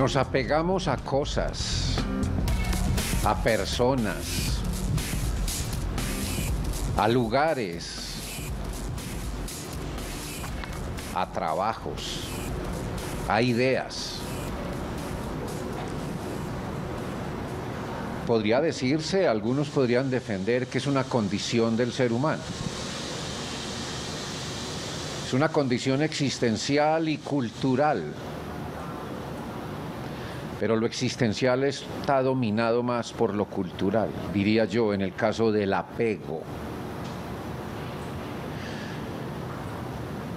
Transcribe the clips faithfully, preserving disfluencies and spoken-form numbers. Nos apegamos a cosas, a personas, a lugares, a trabajos, a ideas. Podría decirse, algunos podrían defender que es una condición del ser humano. Es una condición existencial y cultural. Pero lo existencial está dominado más por lo cultural, diría yo, en el caso del apego.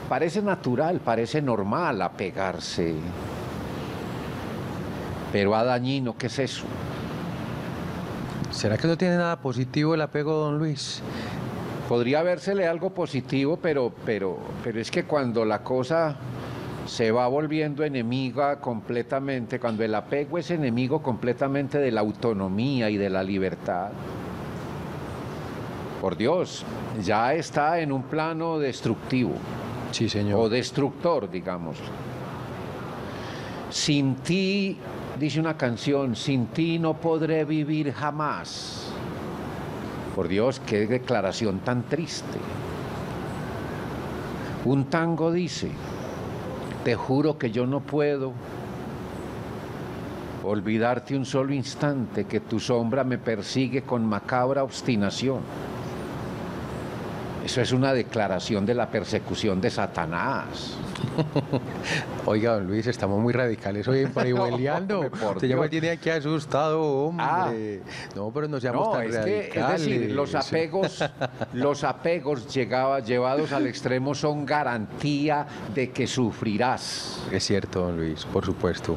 Parece natural, parece normal apegarse, pero a dañino, ¿qué es eso? ¿Será que no tiene nada positivo el apego, don Luis? Podría vérsele algo positivo, pero, pero, pero es que cuando la cosa se va volviendo enemiga completamente, cuando el apego es enemigo completamente de la autonomía y de la libertad, por Dios, ya está en un plano destructivo. Sí, señor. O destructor, digamos. Sin ti, dice una canción, sin ti no podré vivir jamás. Por Dios, qué declaración tan triste. Un tango dice: te juro que yo no puedo olvidarte un solo instante, que tu sombra me persigue con macabra obstinación. Eso es una declaración de la persecución de Satanás. Oiga, don Luis, estamos muy radicales hoy en Parihueliando. No, se me tiene aquí asustado, hombre. Ah, no, pero no seamos no, tan es radicales. Que, es decir, los apegos, los apegos llegaba, llevados al extremo son garantía de que sufrirás. Es cierto, don Luis, por supuesto.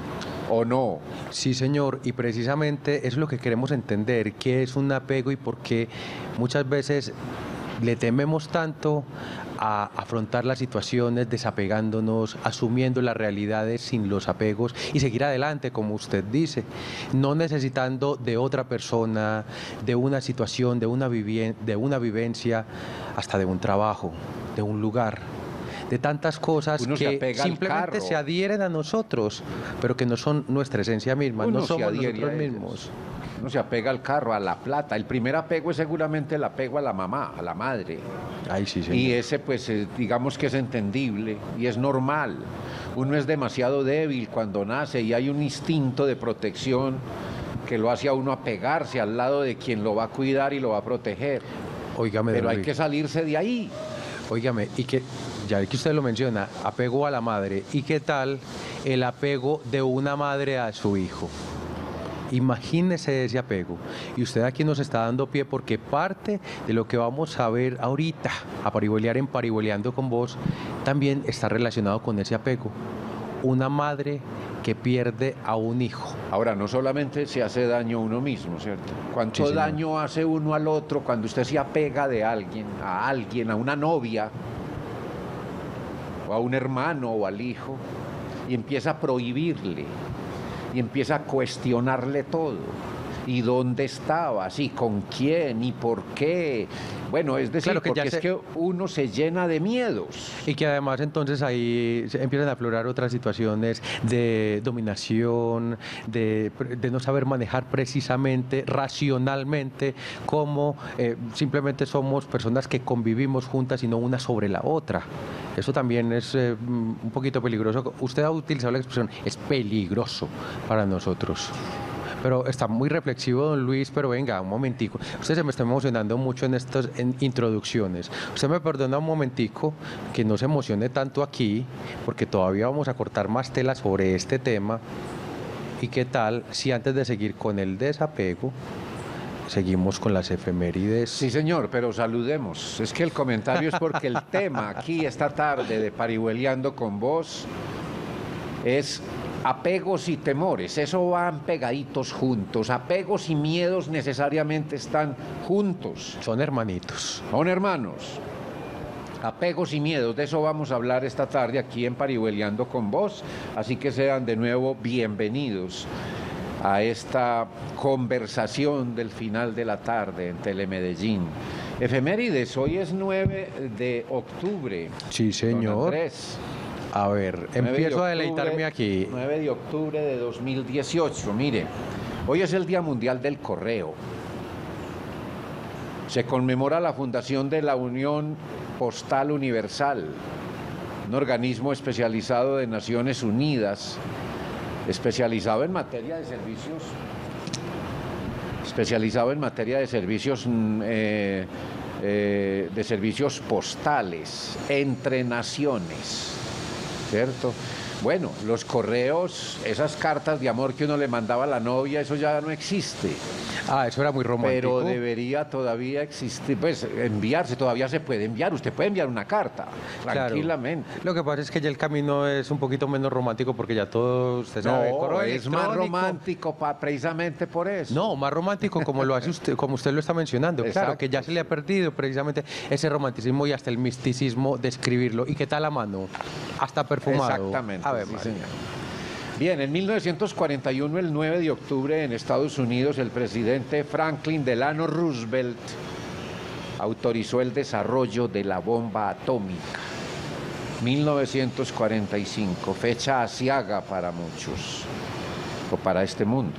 ¿O no? Sí, señor, y precisamente es lo que queremos entender, qué es un apego y por qué muchas veces le tememos tanto a afrontar las situaciones desapegándonos, asumiendo las realidades sin los apegos y seguir adelante, como usted dice, no necesitando de otra persona, de una situación, de una, de una vivencia, hasta de un trabajo, de un lugar, de tantas cosas uno que se simplemente se adhieren a nosotros, pero que no son nuestra esencia misma, uno no somos nosotros mismos. Uno se apega al carro, a la plata. El primer apego es seguramente el apego a la mamá, a la madre. Ay, sí, señor. Y ese, pues, digamos que es entendible y es normal. Uno es demasiado débil cuando nace y hay un instinto de protección que lo hace a uno apegarse al lado de quien lo va a cuidar y lo va a proteger. Óigame, pero hay que salirse de ahí. Óigame, y que, ya que usted lo menciona, apego a la madre. ¿Y qué tal el apego de una madre a su hijo? Imagínese ese apego, y usted aquí nos está dando pie porque parte de lo que vamos a ver ahorita, a parihuelear en Parihueleando con Vos, también está relacionado con ese apego. Una madre que pierde a un hijo. Ahora, no solamente se hace daño a uno mismo, ¿cierto? ¿Cuánto sí, daño hace uno al otro cuando usted se apega de alguien, a alguien, a una novia, o a un hermano o al hijo, y empieza a prohibirle? Y empieza a cuestionarle todo, y dónde estabas, y con quién, y por qué. Bueno, es decir, claro que porque ya se... es que uno se llena de miedos. Y que además entonces ahí empiezan a aflorar otras situaciones de dominación, de, de no saber manejar precisamente, racionalmente, cómo eh, simplemente somos personas que convivimos juntas y no una sobre la otra. Eso también es eh, un poquito peligroso. Usted ha utilizado la expresión, es peligroso para nosotros. Pero está muy reflexivo, don Luis, pero venga, un momentico. Usted se me está emocionando mucho en estas en introducciones. Usted me perdona un momentico que no se emocione tanto aquí, porque todavía vamos a cortar más tela sobre este tema. ¿Y qué tal si antes de seguir con el desapego, seguimos con las efemérides? Sí, señor, pero saludemos. Es que el comentario es porque el tema aquí esta tarde de Parihueliando con Vos es... apegos y temores, eso van pegaditos juntos. Apegos y miedos necesariamente están juntos. Son hermanitos. Son hermanos. Apegos y miedos, de eso vamos a hablar esta tarde aquí en Parihueliando con Vos. Así que sean de nuevo bienvenidos a esta conversación del final de la tarde en Telemedellín. Efemérides, hoy es nueve de octubre. Sí, señor. A ver, empiezo a deleitarme aquí. nueve de octubre de dos mil dieciocho, mire, hoy es el Día Mundial del Correo. Se conmemora la fundación de la Unión Postal Universal, un organismo especializado de Naciones Unidas, especializado en materia de servicios, especializado en materia de servicios, eh, eh, de servicios postales entre naciones, ¿cierto? Bueno, los correos, esas cartas de amor que uno le mandaba a la novia, eso ya no existe. Ah, eso era muy romántico. Pero debería todavía existir, pues enviarse, todavía se puede enviar, usted puede enviar una carta, tranquilamente. Claro. Lo que pasa es que ya el camino es un poquito menos romántico porque ya todo, usted sabe, no, correo es más romántico pa, precisamente por eso. No, más romántico como lo hace usted, como usted lo está mencionando, claro, que ya se le ha perdido precisamente ese romanticismo y hasta el misticismo de escribirlo. ¿Y qué tal a mano? Hasta perfumado. Exactamente. A ver, sí, señor. Bien, en mil novecientos cuarenta y uno, el nueve de octubre, en Estados Unidos, el presidente Franklin Delano Roosevelt autorizó el desarrollo de la bomba atómica. mil novecientos cuarenta y cinco, fecha aciaga para muchos, o para este mundo.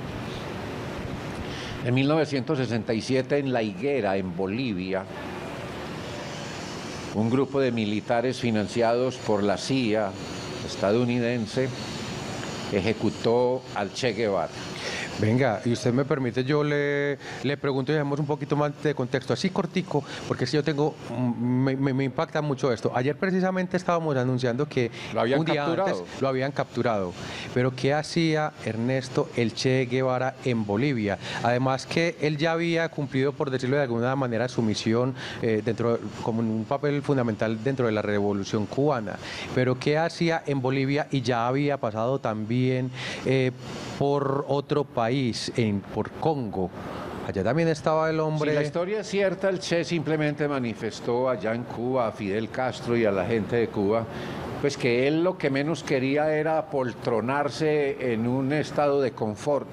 En mil novecientos sesenta y siete, en La Higuera, en Bolivia, un grupo de militares financiados por la C I A estadounidense ejecutó al Che Guevara. Venga, y usted me permite, yo le, le pregunto y dejemos un poquito más de contexto, así cortico, porque si yo tengo, me, me, me impacta mucho esto. Ayer precisamente estábamos anunciando que lo habían un día capturado. Antes lo habían capturado, pero ¿qué hacía Ernesto el Che Guevara en Bolivia? Además que él ya había cumplido, por decirlo de alguna manera, su misión eh, dentro, como un papel fundamental dentro de la Revolución Cubana, pero ¿qué hacía en Bolivia? Y ya había pasado también eh, por otro país. En, por Congo, allá también estaba el hombre. Si la historia es cierta, el Che simplemente manifestó allá en Cuba a Fidel Castro y a la gente de Cuba, pues que él lo que menos quería era apoltronarse en un estado de confort,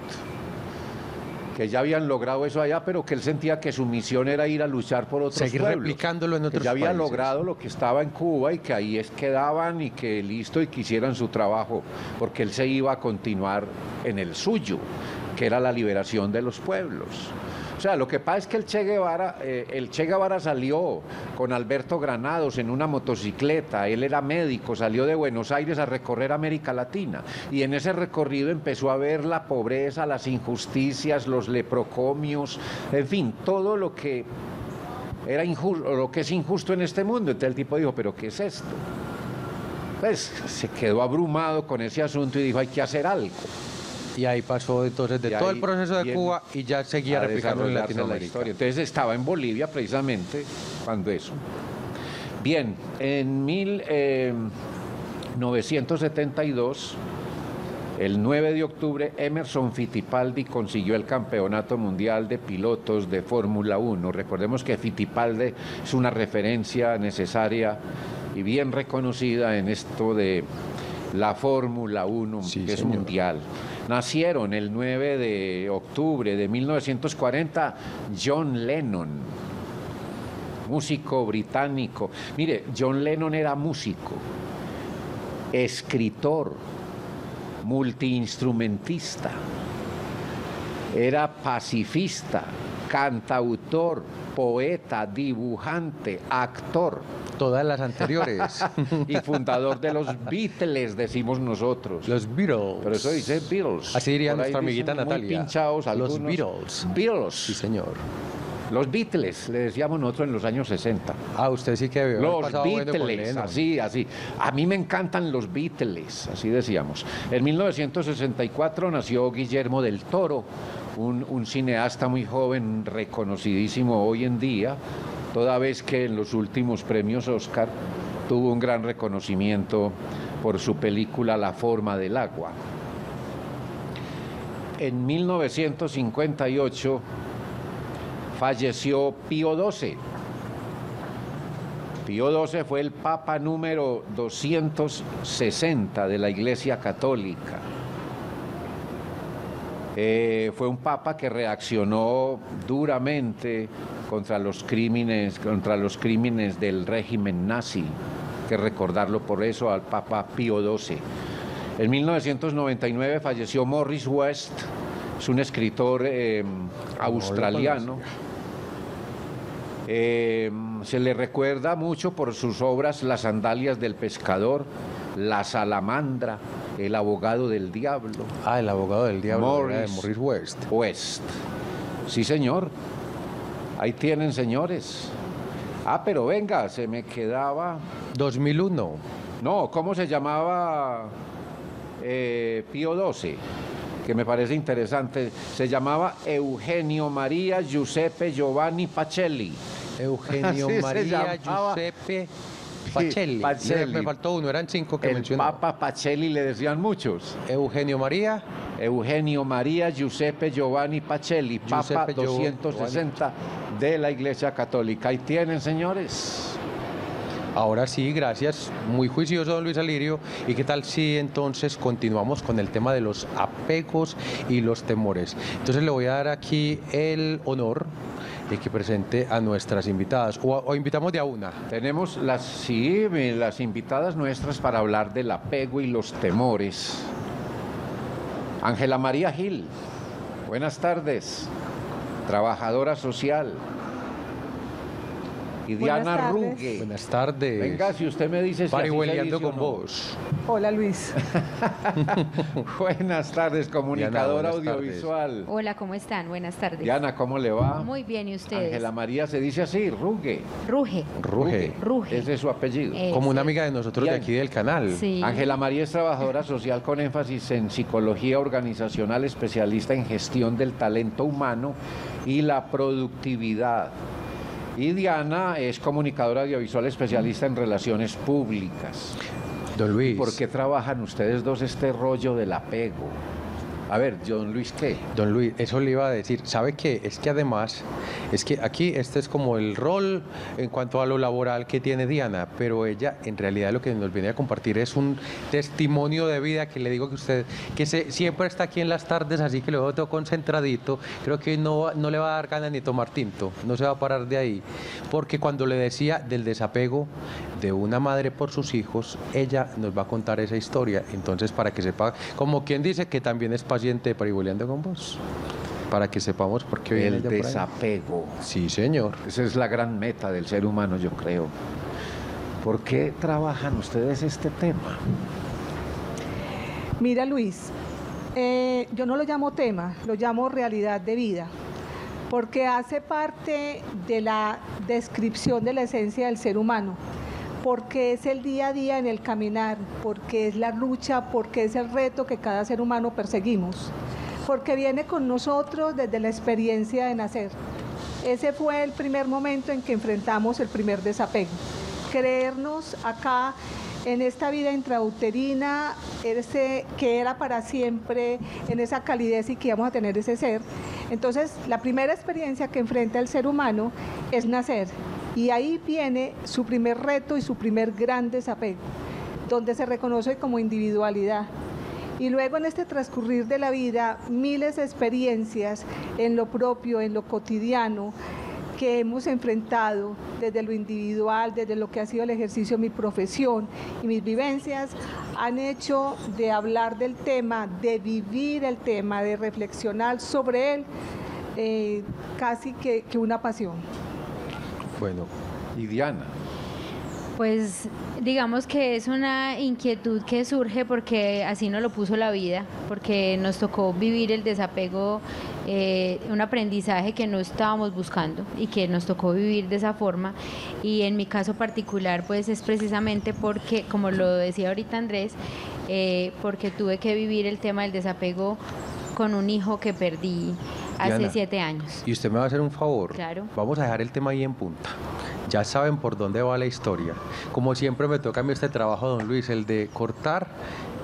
que ya habían logrado eso allá, pero que él sentía que su misión era ir a luchar por otros Seguir pueblos, replicándolo en otros que ya habían países. Logrado lo que estaba en Cuba y que ahí es quedaban y que listo y que hicieran su trabajo, porque él se iba a continuar en el suyo, que era la liberación de los pueblos. O sea, lo que pasa es que el Che Guevara, eh, el Che Guevara salió con Alberto Granados en una motocicleta, él era médico, salió de Buenos Aires a recorrer América Latina y en ese recorrido empezó a ver la pobreza, las injusticias, los leprocomios, en fin, todo lo que era injusto, lo que es injusto en este mundo. Entonces el tipo dijo, ¿pero qué es esto? Pues se quedó abrumado con ese asunto y dijo, hay que hacer algo. Y ahí pasó entonces de todo el proceso de Cuba y ya seguía replicando en Latinoamérica. Entonces estaba en Bolivia precisamente cuando eso. Bien, en mil novecientos setenta y dos, el nueve de octubre, Emerson Fittipaldi consiguió el campeonato mundial de pilotos de Fórmula uno. Recordemos que Fittipaldi es una referencia necesaria y bien reconocida en esto de la Fórmula uno, sí, que es señor. Mundial. Nacieron el nueve de octubre de mil novecientos cuarenta John Lennon, músico británico. Mire, John Lennon era músico, escritor, multiinstrumentista, era pacifista, cantautor, poeta, dibujante, actor. Todas las anteriores. Y fundador de los Beatles, decimos nosotros. Los Beatles. Pero eso dice Beatles. Así diría nuestra amiguita Natalia. Muy pinchados algunos. Los Beatles. Beatles. Sí, señor. Los Beatles, le decíamos nosotros en los años sesenta. Ah, usted sí que vio. Los Beatles, así, así. A mí me encantan los Beatles, así decíamos. En mil novecientos sesenta y cuatro nació Guillermo del Toro, un, un cineasta muy joven, reconocidísimo hoy en día, toda vez que en los últimos premios Oscar tuvo un gran reconocimiento por su película La forma del agua. En mil novecientos cincuenta y ocho... falleció Pío doce. Pío doce fue el papa número doscientos sesenta de la Iglesia Católica. Eh, fue un papa que reaccionó duramente contra los crímenes, contra los crímenes del régimen nazi. que recordarlo por eso al Papa Pío doce. En mil novecientos noventa y nueve falleció Morris West, es un escritor eh, australiano. Eh, se le recuerda mucho por sus obras Las Sandalias del Pescador, La Salamandra, El Abogado del Diablo. Ah, El Abogado del Diablo, Morris, de Morris West. West. Sí, señor. Ahí tienen, señores. Ah, pero venga, se me quedaba... dos mil uno. No, ¿cómo se llamaba eh, Pío doce? Que me parece interesante, se llamaba Eugenio María Giuseppe Giovanni Pacelli. Eugenio sí, María Giuseppe Pacelli. Sí, Pacelli. Me, me faltó uno, eran cinco que mencioné. El Papa Pacelli le decían muchos. Eugenio María. Eugenio María Giuseppe Giovanni Pacelli, Giuseppe Papa doscientos sesenta Giovanni. De la Iglesia Católica. Ahí tienen, señores. Ahora sí, gracias, muy juicioso don Luis Alirio. ¿Y qué tal si entonces continuamos con el tema de los apegos y los temores? Entonces le voy a dar aquí el honor de que presente a nuestras invitadas, o, o invitamos de a una. Tenemos las, sí, las invitadas nuestras para hablar del apego y los temores. Ángela María Gil, buenas tardes, trabajadora social. Y Diana Ruge. Buenas tardes. Venga, si usted me dice... Parihueliando con vos. Hola, Luis. Buenas tardes, comunicadora audiovisual. Hola, ¿cómo están? Buenas tardes. Diana, ¿cómo le va? Muy bien, ¿y ustedes? Ángela María se dice así, Ruge. Ruge. Ruge. Ruge. Ese es su apellido. Ese. Como una amiga de nosotros de aquí del canal. Sí. Ángela María es trabajadora social con énfasis en psicología organizacional, especialista en gestión del talento humano y la productividad. Y Diana es comunicadora audiovisual especialista en relaciones públicas. Don Luis. ¿Por qué trabajan ustedes dos este rollo del apego? A ver, don Luis, ¿qué? Don Luis, eso le iba a decir. ¿Sabe qué? Es que además, es que aquí este es como el rol en cuanto a lo laboral que tiene Diana, pero ella en realidad lo que nos viene a compartir es un testimonio de vida que le digo que usted, que se, siempre está aquí en las tardes, así que lo veo todo concentradito. Creo que no, no le va a dar ganas ni tomar tinto, no se va a parar de ahí. Porque cuando le decía del desapego de una madre por sus hijos, ella nos va a contar esa historia. Entonces, para que sepa, como quien dice que también es paciente de Parihueliando con vos, para que sepamos por qué viene el desapego. Sí, señor. Esa es la gran meta del ser humano, yo creo. ¿Por qué trabajan ustedes este tema? Mira, Luis, eh, yo no lo llamo tema, lo llamo realidad de vida, porque hace parte de la descripción de la esencia del ser humano, porque es el día a día en el caminar, porque es la lucha, porque es el reto que cada ser humano perseguimos, porque viene con nosotros desde la experiencia de nacer. Ese fue el primer momento en que enfrentamos el primer desapego. Creernos acá, en esta vida intrauterina, ese que era para siempre, en esa calidez y que íbamos a tener ese ser. Entonces, la primera experiencia que enfrenta el ser humano es nacer. Y ahí viene su primer reto y su primer gran desapego, donde se reconoce como individualidad. Y luego en este transcurrir de la vida, miles de experiencias en lo propio, en lo cotidiano, que hemos enfrentado desde lo individual, desde lo que ha sido el ejercicio de mi profesión y mis vivencias, han hecho de hablar del tema, de vivir el tema, de reflexionar sobre él, eh, casi que, que una pasión. Bueno, y Diana. Pues digamos que es una inquietud que surge porque así nos lo puso la vida, porque nos tocó vivir el desapego, eh, un aprendizaje que no estábamos buscando y que nos tocó vivir de esa forma. Y en mi caso particular, pues es precisamente porque, como lo decía ahorita Andrés, eh, porque tuve que vivir el tema del desapego con un hijo que perdí Diana, hace siete años. Y usted me va a hacer un favor. Claro. Vamos a dejar el tema ahí en punta. Ya saben por dónde va la historia. Como siempre me toca a mí este trabajo, don Luis, el de cortar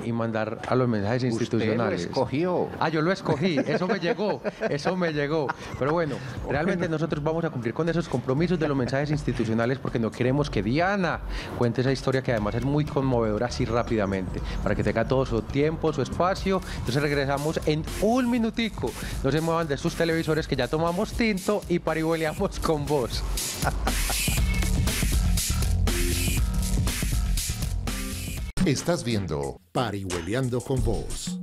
y mandar a los mensajes institucionales. Usted lo escogió. Ah, yo lo escogí, eso me llegó, eso me llegó. Pero bueno, realmente nosotros vamos a cumplir con esos compromisos de los mensajes institucionales porque no queremos que Diana cuente esa historia que además es muy conmovedora así rápidamente, para que tenga todo su tiempo, su espacio. Entonces regresamos en un minutico. No se muevan de sus televisores que ya tomamos tinto y parihueleamos con vos. Estás viendo Parihueliando con vos.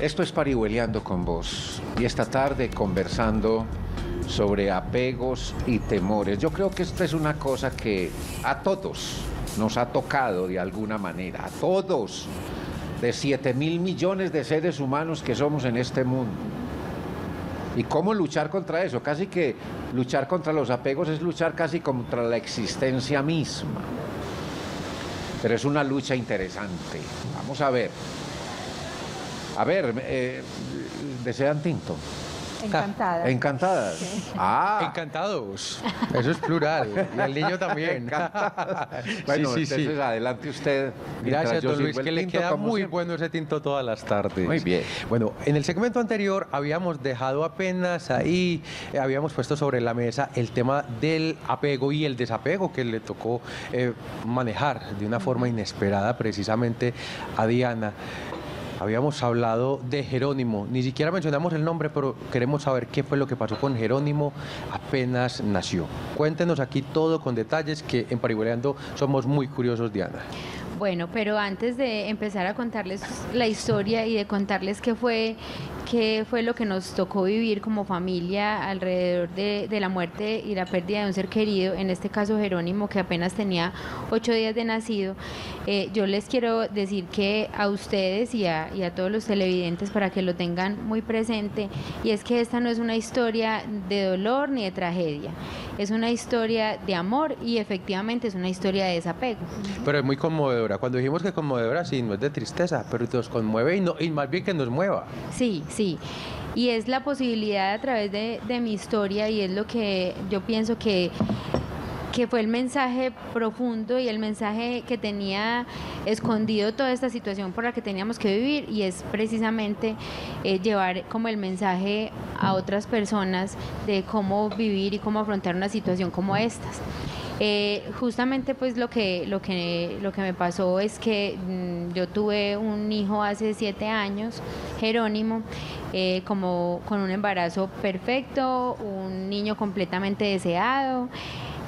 Esto es Parihueliando con vos y esta tarde conversando sobre apegos y temores. Yo creo que esta es una cosa que a todos nos ha tocado de alguna manera, a todos, de siete mil millones de seres humanos que somos en este mundo. ¿Y cómo luchar contra eso? Casi que luchar contra los apegos es luchar casi contra la existencia misma. Pero es una lucha interesante. Vamos a ver. A ver, eh, ¿desean tinto? Encantada. Encantada. Sí. Ah. Encantados. Eso es plural. Y el niño también. Bueno, sí, sí, entonces sí. Adelante usted. Gracias, don Luis, que le queda muy bueno ese tinto todas las tardes. Muy bien. Bueno, en el segmento anterior habíamos dejado apenas ahí, eh, habíamos puesto sobre la mesa el tema del apego y el desapego que le tocó eh, manejar de una forma inesperada precisamente a Diana. Habíamos hablado de Jerónimo, ni siquiera mencionamos el nombre, pero queremos saber qué fue lo que pasó con Jerónimo apenas nació. Cuéntenos aquí todo con detalles, que en Parihueleando somos muy curiosos, Diana. Bueno, pero antes de empezar a contarles la historia y de contarles qué fue, qué fue lo que nos tocó vivir como familia alrededor de, de la muerte y la pérdida de un ser querido, en este caso Jerónimo, que apenas tenía ocho días de nacido, eh, yo les quiero decir que a ustedes y a, y a todos los televidentes, para que lo tengan muy presente, y es que esta no es una historia de dolor ni de tragedia, es una historia de amor y efectivamente es una historia de desapego. Pero es muy conmovedora. Cuando dijimos que conmovedora, sí, no es de tristeza, pero nos conmueve y, no, y más bien que nos mueva. Sí, sí. Y es la posibilidad a través de, de mi historia, y es lo que yo pienso que, que fue el mensaje profundo y el mensaje que tenía escondido toda esta situación por la que teníamos que vivir, y es precisamente eh, llevar como el mensaje a otras personas de cómo vivir y cómo afrontar una situación como estas. Eh, justamente pues lo que, lo, que, lo que me pasó es que mmm, yo tuve un hijo hace siete años, Jerónimo, eh, como, con un embarazo perfecto, un niño completamente deseado,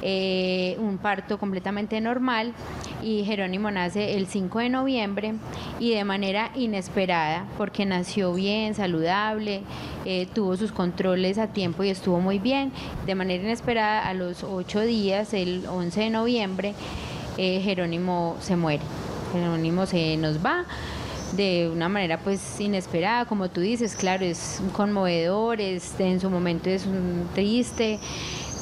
eh, un parto completamente normal, y Jerónimo nace el cinco de noviembre y de manera inesperada, porque nació bien, saludable, eh, tuvo sus controles a tiempo y estuvo muy bien. De manera inesperada, a los ocho días, el once de noviembre, eh, Jerónimo se muere, Jerónimo se nos va de una manera pues inesperada, como tú dices. Claro, es conmovedor, es, en su momento es un triste.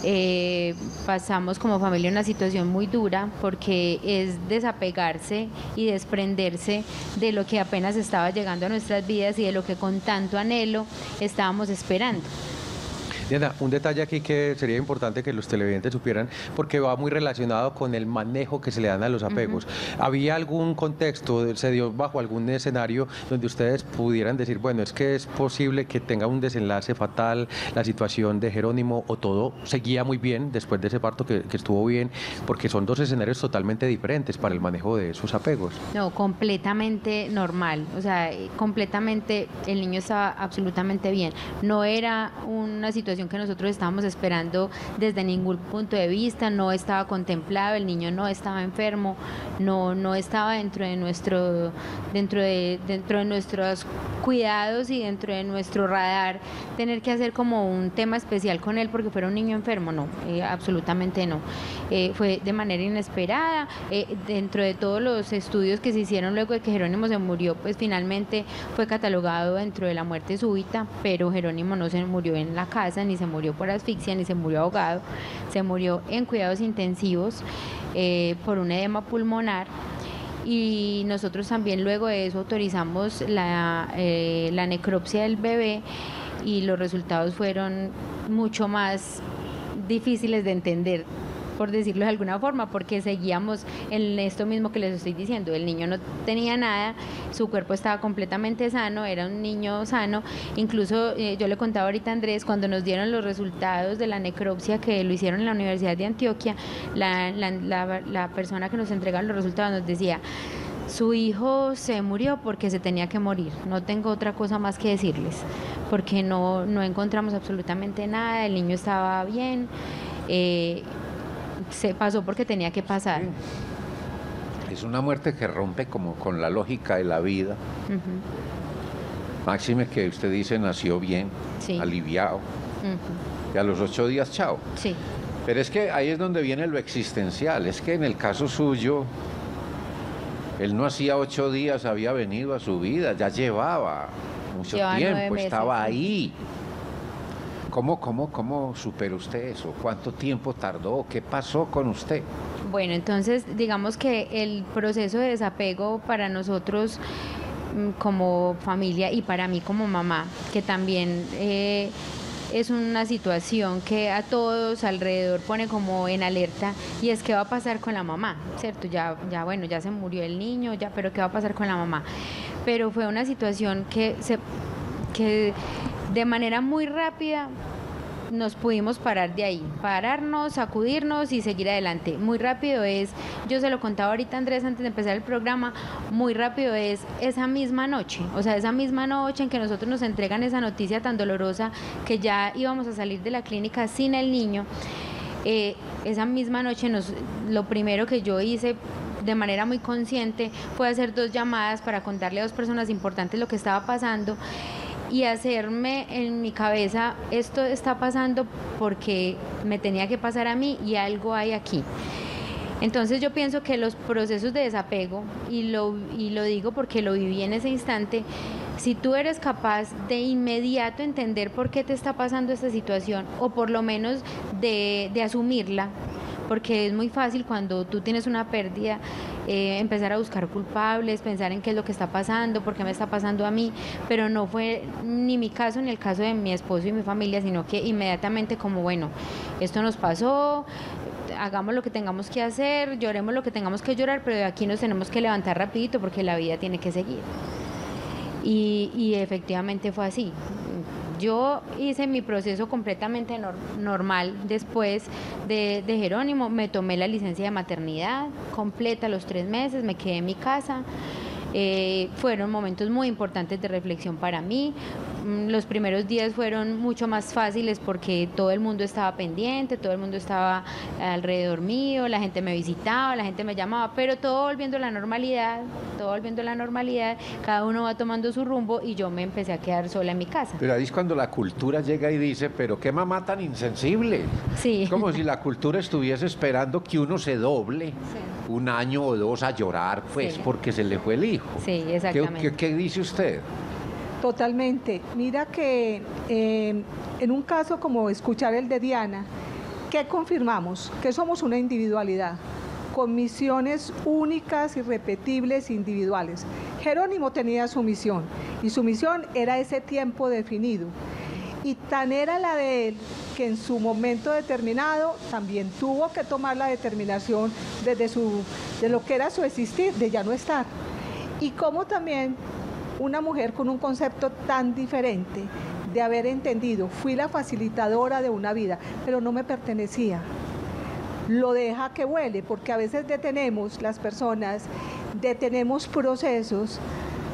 Eh, pasamos como familia una situación muy dura, porque es desapegarse y desprenderse de lo que apenas estaba llegando a nuestras vidas y de lo que con tanto anhelo estábamos esperando. Diana, un detalle aquí que sería importante que los televidentes supieran, porque va muy relacionado con el manejo que se le dan a los apegos. Uh-huh. ¿Había algún contexto, se dio bajo algún escenario donde ustedes pudieran decir, bueno, es que es posible que tenga un desenlace fatal la situación de Jerónimo, o todo seguía muy bien después de ese parto que, que estuvo bien? Porque son dos escenarios totalmente diferentes para el manejo de esos apegos. No, completamente normal, o sea, completamente, el niño estaba absolutamente bien, no era una situación que nosotros estábamos esperando desde ningún punto de vista, no estaba contemplado, el niño no estaba enfermo, no, no estaba dentro de nuestro, dentro de, dentro de nuestros cuidados y dentro de nuestro radar tener que hacer como un tema especial con él porque fuera un niño enfermo, no, eh, absolutamente no. Eh, fue de manera inesperada, eh, dentro de todos los estudios que se hicieron luego de que Jerónimo se murió, pues finalmente fue catalogado dentro de la muerte súbita, pero Jerónimo no se murió en la casa, ni se murió por asfixia, ni se murió ahogado, se murió en cuidados intensivos eh, por un edema pulmonar. Y nosotros también luego de eso autorizamos la, eh, la necropsia del bebé, y los resultados fueron mucho más difíciles de entender, por decirlo de alguna forma, porque seguíamos en esto mismo que les estoy diciendo. El niño no tenía nada, su cuerpo estaba completamente sano, era un niño sano. Incluso eh, yo le contaba ahorita a Andrés, cuando nos dieron los resultados de la necropsia que lo hicieron en la Universidad de Antioquia, la, la, la, la persona que nos entregaba los resultados nos decía: su hijo se murió porque se tenía que morir, no tengo otra cosa más que decirles, porque no, no encontramos absolutamente nada, el niño estaba bien, eh, se pasó porque tenía que pasar. Sí. Es una muerte que rompe como con la lógica de la vida. Uh-huh. Máxime que usted dice nació bien, sí, aliviado, uh-huh, y a los ocho días chao. Sí. Pero es que ahí es donde viene lo existencial, es que en el caso suyo, él no hacía ocho días, había venido a su vida, ya llevaba mucho llevaba tiempo, meses, estaba sí. ahí. ¿Cómo, cómo, cómo superó usted eso? ¿Cuánto tiempo tardó? ¿Qué pasó con usted? Bueno, entonces digamos que el proceso de desapego para nosotros como familia y para mí como mamá, que también... Eh, es una situación que a todos alrededor pone como en alerta, y es qué va a pasar con la mamá, ¿cierto? Ya, ya bueno, ya se murió el niño, ya, pero qué va a pasar con la mamá. Pero fue una situación que, se, que de manera muy rápida nos pudimos parar de ahí, pararnos, sacudirnos y seguir adelante. Muy rápido es, yo se lo contaba ahorita Andrés antes de empezar el programa, muy rápido es esa misma noche, o sea, esa misma noche en que nosotros nos entregan esa noticia tan dolorosa que ya íbamos a salir de la clínica sin el niño, eh, esa misma noche nos, lo primero que yo hice de manera muy consciente fue hacer dos llamadas para contarle a dos personas importantes lo que estaba pasando, y hacerme en mi cabeza, esto está pasando porque me tenía que pasar a mí y algo hay aquí. Entonces yo pienso que los procesos de desapego, y lo, y lo digo porque lo viví en ese instante, si tú eres capaz de inmediato entender por qué te está pasando esta situación, o por lo menos de, de asumirla, porque es muy fácil cuando tú tienes una pérdida, eh, empezar a buscar culpables, pensar en qué es lo que está pasando, por qué me está pasando a mí, pero no fue ni mi caso ni el caso de mi esposo y mi familia, sino que inmediatamente como, bueno, esto nos pasó, hagamos lo que tengamos que hacer, lloremos lo que tengamos que llorar, pero de aquí nos tenemos que levantar rapidito porque la vida tiene que seguir. Y, y efectivamente fue así. Yo hice mi proceso completamente nor normal después de, de Jerónimo, me tomé la licencia de maternidad completa los tres meses, me quedé en mi casa, eh, fueron momentos muy importantes de reflexión para mí, los primeros días fueron mucho más fáciles porque todo el mundo estaba pendiente, todo el mundo estaba alrededor mío, la gente me visitaba, la gente me llamaba, pero todo volviendo a la normalidad, todo volviendo a la normalidad, cada uno va tomando su rumbo y yo me empecé a quedar sola en mi casa. Pero ahí es cuando la cultura llega y dice, pero qué mamá tan insensible. Sí. Es como si la cultura estuviese esperando que uno se doble, sí, un año o dos a llorar, pues, sí, porque se le fue el hijo. Sí, exactamente. ¿Qué, qué, qué dice usted? Totalmente. Mira que eh, en un caso como escuchar el de Diana, ¿qué confirmamos? Que somos una individualidad, con misiones únicas, irrepetibles, individuales. Jerónimo tenía su misión, y su misión era ese tiempo definido. Y tan era la de él, que en su momento determinado también tuvo que tomar la determinación desde su, de lo que era su existir, de ya no estar. Y como también... una mujer con un concepto tan diferente de haber entendido, fui la facilitadora de una vida, pero no me pertenecía. Lo deja que vuele, porque a veces detenemos las personas, detenemos procesos,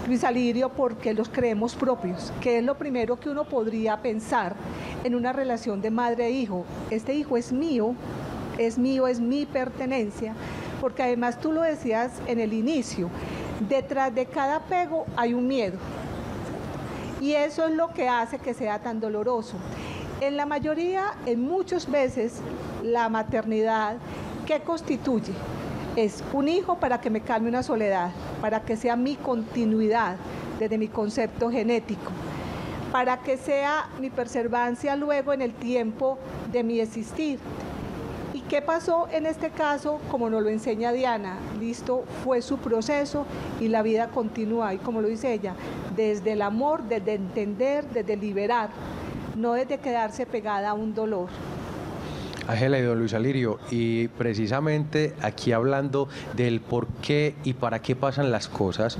Luis Alirio, porque los creemos propios, que es lo primero que uno podría pensar en una relación de madre e hijo. Este hijo es mío, es mío, es mi pertenencia, porque además tú lo decías en el inicio, detrás de cada apego hay un miedo, y eso es lo que hace que sea tan doloroso. En la mayoría, en muchas veces, la maternidad, ¿qué constituye? Es un hijo para que me calme una soledad, para que sea mi continuidad desde mi concepto genético, para que sea mi perseverancia luego en el tiempo de mi existir. ¿Qué pasó en este caso? Como nos lo enseña Diana, listo, fue su proceso y la vida continúa, y como lo dice ella, desde el amor, desde entender, desde liberar, no desde quedarse pegada a un dolor. Ángela y don Luis Alirio, y precisamente aquí hablando del por qué y para qué pasan las cosas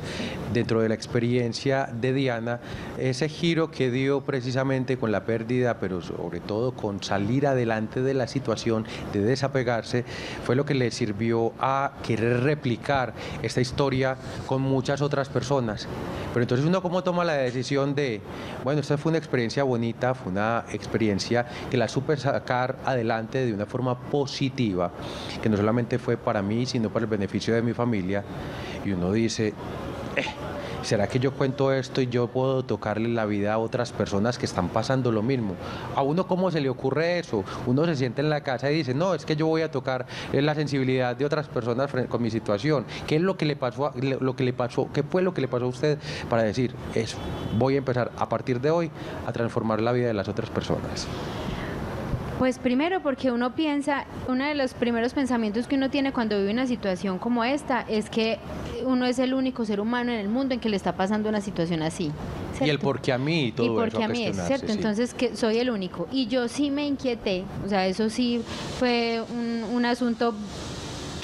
dentro de la experiencia de Diana, ese giro que dio precisamente con la pérdida, pero sobre todo con salir adelante de la situación, de desapegarse, fue lo que le sirvió a querer replicar esta historia con muchas otras personas. Pero entonces uno cómo toma la decisión de, bueno, esta fue una experiencia bonita, fue una experiencia que la supe sacar adelante de una forma positiva, que no solamente fue para mí, sino para el beneficio de mi familia. Y uno dice, eh, ¿será que yo cuento esto y yo puedo tocarle la vida a otras personas que están pasando lo mismo? ¿A uno cómo se le ocurre eso? Uno se siente en la casa y dice, no, es que yo voy a tocar la sensibilidad de otras personas con mi situación. ¿Qué es lo que le pasó, a, lo que le pasó, qué fue lo que le pasó a usted para decir eso? Voy a empezar a partir de hoy a transformar la vida de las otras personas. Pues primero porque uno piensa, uno de los primeros pensamientos que uno tiene cuando vive una situación como esta es que uno es el único ser humano en el mundo en que le está pasando una situación así. ¿Cierto? Y el porque a mí todo eso. Y porque eso a mí es, ¿cierto? Sí. Entonces que soy el único. Y yo sí me inquieté, o sea, eso sí fue un, un asunto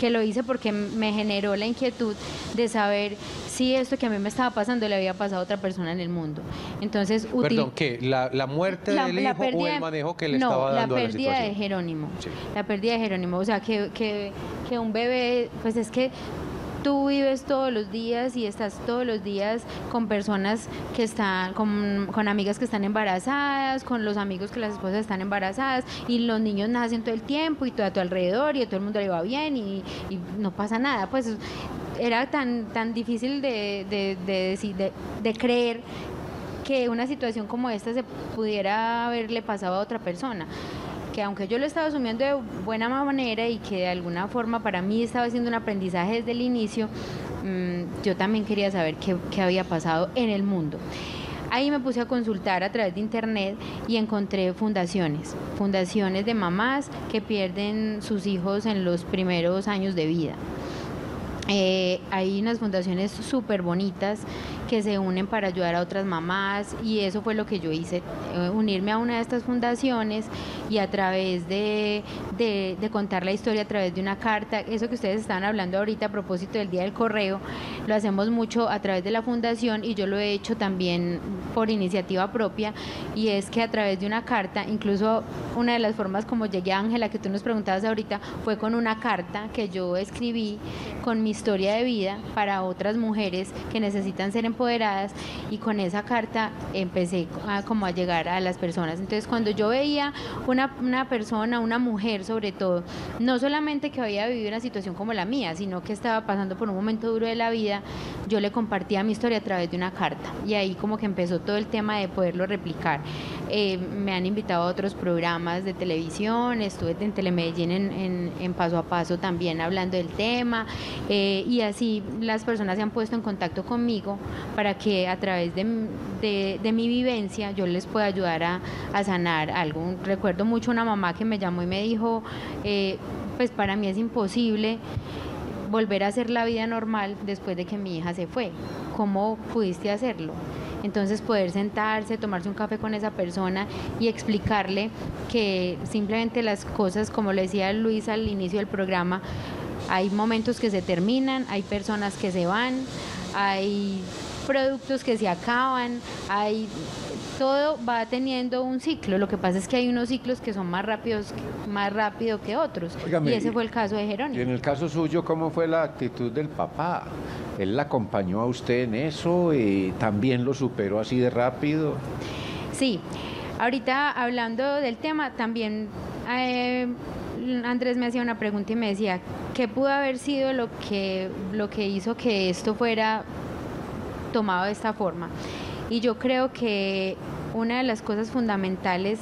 que lo hice porque me generó la inquietud de saber si esto que a mí me estaba pasando le había pasado a otra persona en el mundo. Entonces, útil... Perdón, ¿qué? ¿La, la muerte la, del la hijo pérdida, o el manejo que le no, estaba dando a la situación? No, la pérdida de Jerónimo. Sí. La pérdida de Jerónimo, o sea, que, que, que un bebé, pues es que tú vives todos los días y estás todos los días con personas que están, con, con amigas que están embarazadas, con los amigos que las esposas están embarazadas y los niños nacen todo el tiempo y todo a tu alrededor y a todo el mundo le va bien y, y no pasa nada. Pues era tan, tan difícil de, de, de, de, de, de creer que una situación como esta se pudiera haberle pasado a otra persona, que aunque yo lo estaba asumiendo de buena manera y que de alguna forma para mí estaba siendo un aprendizaje desde el inicio, mmm, yo también quería saber qué, qué había pasado en el mundo. Ahí me puse a consultar a través de internet y encontré fundaciones, fundaciones de mamás que pierden sus hijos en los primeros años de vida. Eh, hay unas fundaciones súper bonitas que se unen para ayudar a otras mamás y eso fue lo que yo hice, eh, unirme a una de estas fundaciones y a través de, de, de contar la historia a través de una carta, eso que ustedes estaban hablando ahorita a propósito del Día del Correo, lo hacemos mucho a través de la fundación y yo lo he hecho también por iniciativa propia y es que a través de una carta, incluso una de las formas como llegué a Ángela que tú nos preguntabas ahorita fue con una carta que yo escribí con mi historia de vida para otras mujeres que necesitan ser empoderadas y con esa carta empecé a, como a llegar a las personas. Entonces cuando yo veía una, una persona, una mujer sobre todo, no solamente que había vivido una situación como la mía, sino que estaba pasando por un momento duro de la vida, yo le compartía mi historia a través de una carta y ahí como que empezó todo el tema de poderlo replicar. Eh, me han invitado a otros programas de televisión, estuve en Telemedellín en, en, en Paso a Paso también hablando del tema eh, y así las personas se han puesto en contacto conmigo para que a través de, de, de mi vivencia yo les pueda ayudar a, a sanar algo. Recuerdo mucho una mamá que me llamó y me dijo, eh, pues para mí es imposible volver a hacer la vida normal después de que mi hija se fue. ¿Cómo pudiste hacerlo? Entonces poder sentarse, tomarse un café con esa persona y explicarle que simplemente las cosas, como le decía Luis al inicio del programa, hay momentos que se terminan, hay personas que se van, hay productos que se acaban, hay... todo va teniendo un ciclo, lo que pasa es que hay unos ciclos que son más rápidos, más rápido que otros. Oígame, y ese fue el caso de Jerónimo. Y en el caso suyo, ¿cómo fue la actitud del papá? ¿Él la acompañó a usted en eso? ¿Y también lo superó así de rápido? Sí, ahorita hablando del tema, también eh, Andrés me hacía una pregunta y me decía, ¿qué pudo haber sido lo que, lo que hizo que esto fuera tomado de esta forma? Y yo creo que una de las cosas fundamentales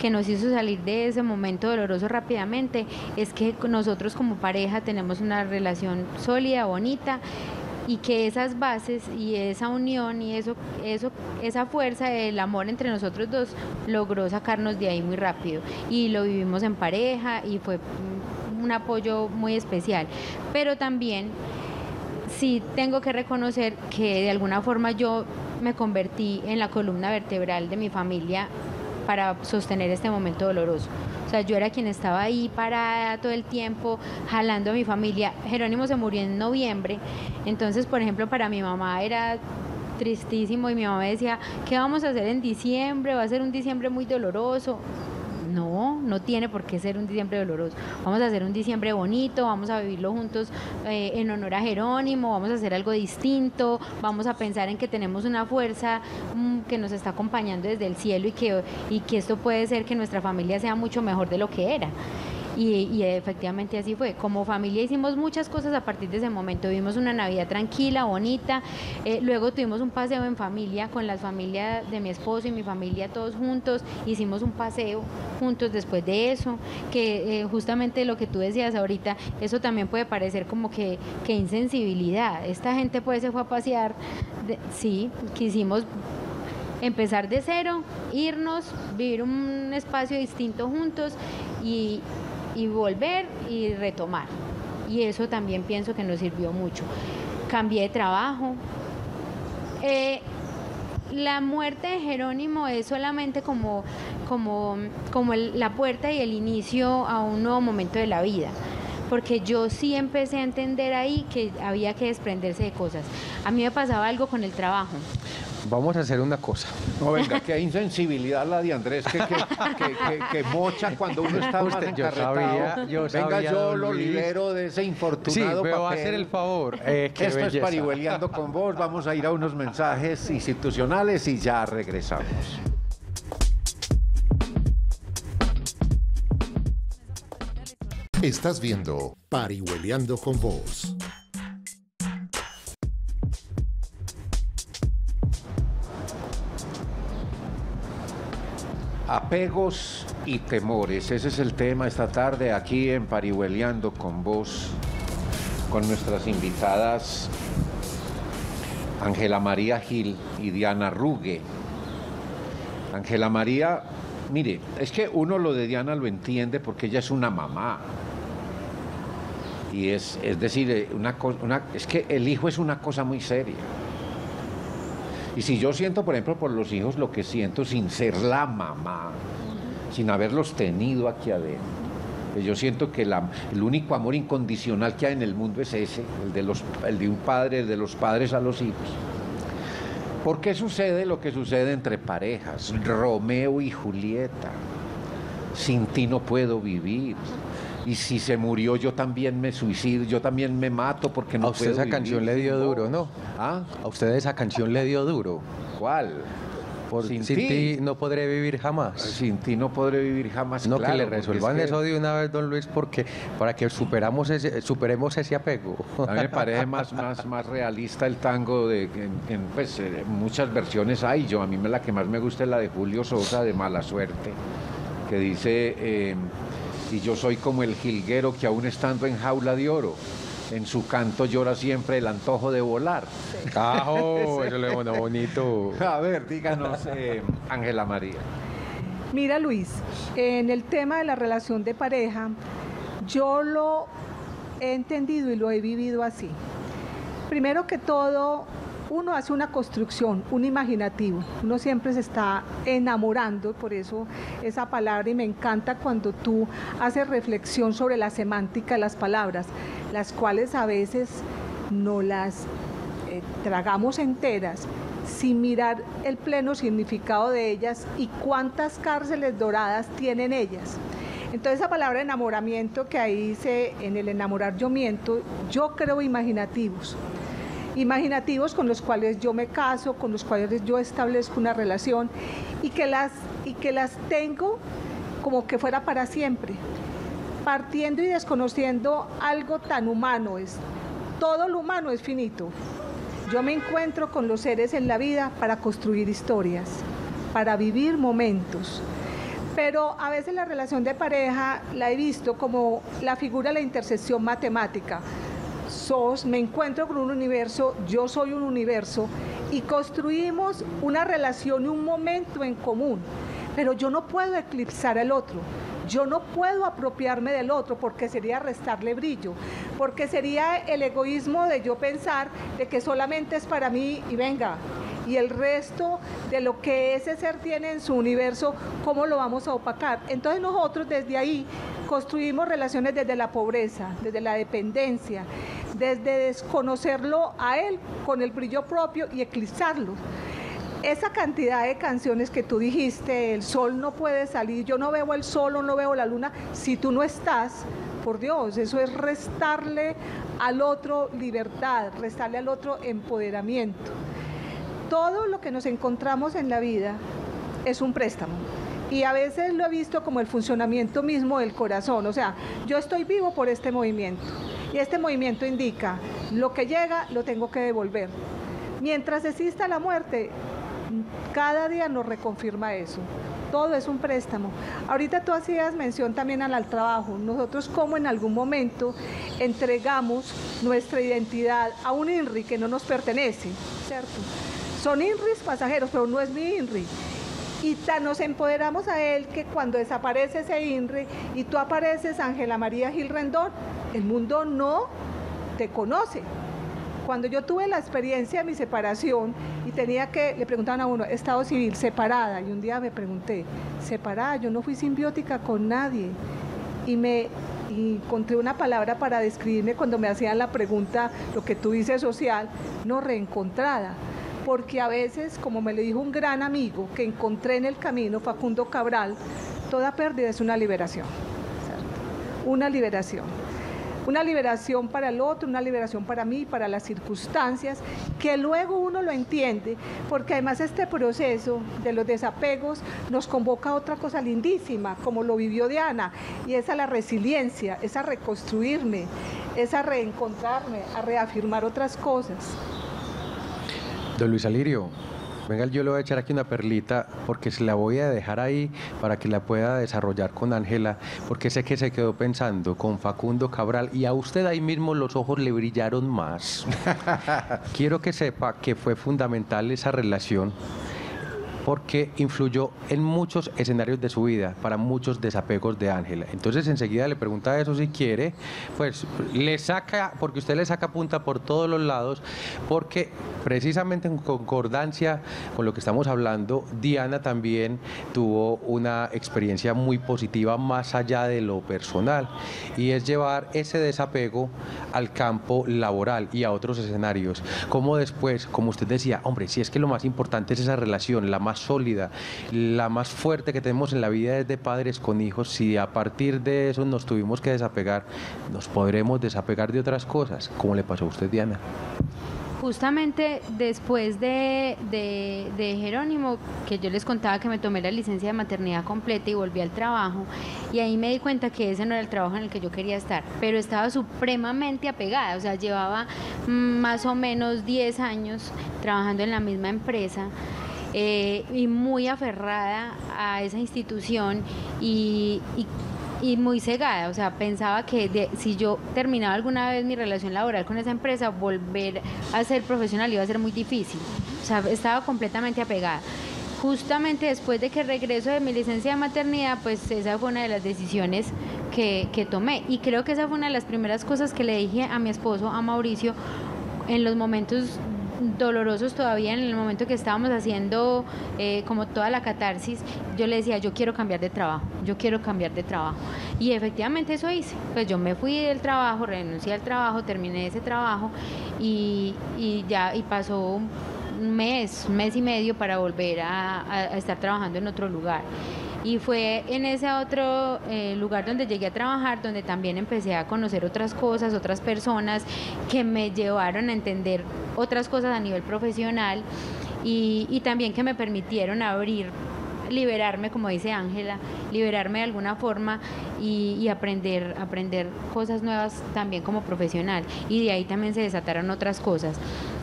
que nos hizo salir de ese momento doloroso rápidamente es que nosotros como pareja tenemos una relación sólida, bonita, y que esas bases y esa unión y eso, eso, esa fuerza del amor entre nosotros dos logró sacarnos de ahí muy rápido. Y lo vivimos en pareja y fue un apoyo muy especial. Pero también sí tengo que reconocer que de alguna forma yo me convertí en la columna vertebral de mi familia para sostener este momento doloroso. O sea, yo era quien estaba ahí parada todo el tiempo, jalando a mi familia. Jerónimo se murió en noviembre, entonces, por ejemplo, para mi mamá era tristísimo y mi mamá decía, ¿qué vamos a hacer en diciembre? Va a ser un diciembre muy doloroso. No, no tiene por qué ser un diciembre doloroso. Vamos a hacer un diciembre bonito, vamos a vivirlo juntos eh, en honor a Jerónimo, vamos a hacer algo distinto, vamos a pensar en que tenemos una fuerza mmm, que nos está acompañando desde el cielo y que, y que esto puede ser que nuestra familia sea mucho mejor de lo que era. Y, y efectivamente así fue. Como familia hicimos muchas cosas a partir de ese momento. Vivimos una Navidad tranquila, bonita, eh, luego tuvimos un paseo en familia con las familias de mi esposo y mi familia todos juntos, hicimos un paseo juntos después de eso, que eh, justamente lo que tú decías ahorita, eso también puede parecer como que, que insensibilidad. Esta gente pues se fue a pasear, de, sí, quisimos empezar de cero, irnos, vivir un espacio distinto juntos y... y volver y retomar, y eso también pienso que nos sirvió mucho. Cambié de trabajo. Eh, la muerte de Jerónimo es solamente como, como, como el, la puerta y el inicio a un nuevo momento de la vida, porque yo sí empecé a entender ahí que había que desprenderse de cosas. A mí me pasaba algo con el trabajo. Vamos a hacer una cosa. No, venga, que hay insensibilidad la de Andrés, que, que, que, que, que mocha cuando uno está más encarretado. Venga, yo, venga, yo lo libero de ese infortunado. Sí, pero va a hacer el favor. Eh, Esto belleza. Es Parihueliando con vos. Vamos a ir a unos mensajes institucionales y ya regresamos. Estás viendo Parihueliando con vos. Apegos y temores, ese es el tema esta tarde aquí en Parihueliando con vos, con nuestras invitadas Ángela María Gil y Diana Ruge. Ángela María, mire, es que uno lo de Diana lo entiende porque ella es una mamá. Y es, es decir, una, una, es que el hijo es una cosa muy seria. Y si yo siento, por ejemplo, por los hijos lo que siento sin ser la mamá, sin haberlos tenido aquí adentro, yo siento que la, el único amor incondicional que hay en el mundo es ese, el de, los, el de un padre, el de los padres a los hijos. ¿Por qué sucede lo que sucede entre parejas? Romeo y Julieta, sin ti no puedo vivir. Y si se murió, yo también me suicido, yo también me mato porque no puedo. A usted esa canción le dio duro, ¿no? ¿Ah? A usted esa canción le dio duro. ¿Cuál? Por, sin sin ti no podré vivir jamás. Sin ti no podré vivir jamás. No, claro, que le resuelvan es que... eso de una vez, don Luis, porque para que superamos ese, superemos ese apego. A mí me parece más, más, más realista el tango de, en, en, pues, en muchas versiones hay. Yo a mí me la que más me gusta es la de Julio Sosa, de Mala Suerte, que dice. Eh, Y yo soy como el jilguero que aún estando en jaula de oro, en su canto llora siempre el antojo de volar. Sí. ¡Ajo! Eso le bueno, bonito. A ver, díganos, Ángela eh, María. Mira, Luis, en el tema de la relación de pareja, yo lo he entendido y lo he vivido así. Primero que todo, uno hace una construcción, un imaginativo, uno siempre se está enamorando, por eso esa palabra, y me encanta cuando tú haces reflexión sobre la semántica de las palabras, las cuales a veces no las eh, tragamos enteras, sin mirar el pleno significado de ellas y cuántas cárceles doradas tienen ellas. Entonces, esa palabra enamoramiento que ahí dice, en el enamorar yo miento, yo creo imaginativos. Imaginativos con los cuales yo me caso, con los cuales yo establezco una relación y que las, y que las tengo como que fuera para siempre, partiendo y desconociendo algo tan humano. Es, todo lo humano es finito. Yo me encuentro con los seres en la vida para construir historias, para vivir momentos. Pero a veces la relación de pareja la he visto como la figura de la intersección matemática. Sos, me encuentro con un universo, yo soy un universo y construimos una relación y un momento en común, pero yo no puedo eclipsar al otro, yo no puedo apropiarme del otro porque sería restarle brillo, porque sería el egoísmo de yo pensar de que solamente es para mí y venga, y el resto de lo que ese ser tiene en su universo, ¿cómo lo vamos a opacar? Entonces nosotros desde ahí construimos relaciones desde la pobreza, desde la dependencia, desde desconocerlo a él con el brillo propio y eclipsarlo. Esa cantidad de canciones que tú dijiste, el sol no puede salir, yo no veo el sol o no veo la luna, si tú no estás, por Dios, eso es restarle al otro libertad, restarle al otro empoderamiento. Todo lo que nos encontramos en la vida es un préstamo. Y a veces lo he visto como el funcionamiento mismo del corazón, o sea, yo estoy vivo por este movimiento. Y este movimiento indica, lo que llega lo tengo que devolver. Mientras exista la muerte, cada día nos reconfirma eso. Todo es un préstamo. Ahorita tú hacías mención también al trabajo. Nosotros como en algún momento entregamos nuestra identidad a un INRI que no nos pertenece, ¿cierto? Son INRIs pasajeros, pero no es mi INRI. Y tan nos empoderamos a él que cuando desaparece ese INRI y tú apareces, Ángela María Gil Rendón, el mundo no te conoce. Cuando yo tuve la experiencia de mi separación y tenía que, le preguntaban a uno, estado civil, separada, y un día me pregunté, separada, yo no fui simbiótica con nadie, y me y encontré una palabra para describirme cuando me hacían la pregunta, lo que tú dices social, no reencontrada. Porque a veces, como me lo dijo un gran amigo que encontré en el camino, Facundo Cabral, toda pérdida es una liberación, ¿cierto? Una liberación. Una liberación para el otro, una liberación para mí, para las circunstancias, que luego uno lo entiende, porque además este proceso de los desapegos nos convoca a otra cosa lindísima, como lo vivió Diana, y es a la resiliencia, es a reconstruirme, es a reencontrarme, a reafirmar otras cosas. Don Luis Alirio, venga, yo le voy a echar aquí una perlita porque se la voy a dejar ahí para que la pueda desarrollar con Ángela, porque sé que se quedó pensando con Facundo Cabral y a usted ahí mismo los ojos le brillaron más. Quiero que sepa que fue fundamental esa relación porque influyó en muchos escenarios de su vida, para muchos desapegos de Ángela. Entonces enseguida le pregunta eso si quiere, pues le saca, porque usted le saca punta por todos los lados, porque precisamente en concordancia con lo que estamos hablando, Diana también tuvo una experiencia muy positiva más allá de lo personal, y es llevar ese desapego al campo laboral y a otros escenarios. Como después, como usted decía, hombre, si es que lo más importante es esa relación, la más más sólida, la más fuerte que tenemos en la vida es de padres con hijos. Si a partir de eso nos tuvimos que desapegar, nos podremos desapegar de otras cosas, como le pasó a usted, Diana. Justamente después de, de, de Jerónimo, que yo les contaba que me tomé la licencia de maternidad completa y volví al trabajo, y ahí me di cuenta que ese no era el trabajo en el que yo quería estar, pero estaba supremamente apegada, o sea, llevaba más o menos diez años trabajando en la misma empresa, Eh, y muy aferrada a esa institución y, y, y muy cegada, o sea, pensaba que de, si yo terminaba alguna vez mi relación laboral con esa empresa, volver a ser profesional iba a ser muy difícil, o sea, estaba completamente apegada. Justamente después de que regreso de mi licencia de maternidad, pues esa fue una de las decisiones que, que tomé, y creo que esa fue una de las primeras cosas que le dije a mi esposo, a Mauricio, en los momentos dolorosos todavía, en el momento que estábamos haciendo eh, como toda la catarsis, yo le decía, yo quiero cambiar de trabajo, yo quiero cambiar de trabajo, y efectivamente eso hice, pues yo me fui del trabajo, renuncié al trabajo, terminé ese trabajo y, y ya, y pasó un mes, un mes y medio para volver a, a, a estar trabajando en otro lugar. Y fue en ese otro eh, lugar donde llegué a trabajar, donde también empecé a conocer otras cosas, otras personas que me llevaron a entender otras cosas a nivel profesional y, y también que me permitieron abrir, liberarme, como dice Ángela, liberarme de alguna forma y, y aprender, aprender cosas nuevas también como profesional. Y de ahí también se desataron otras cosas.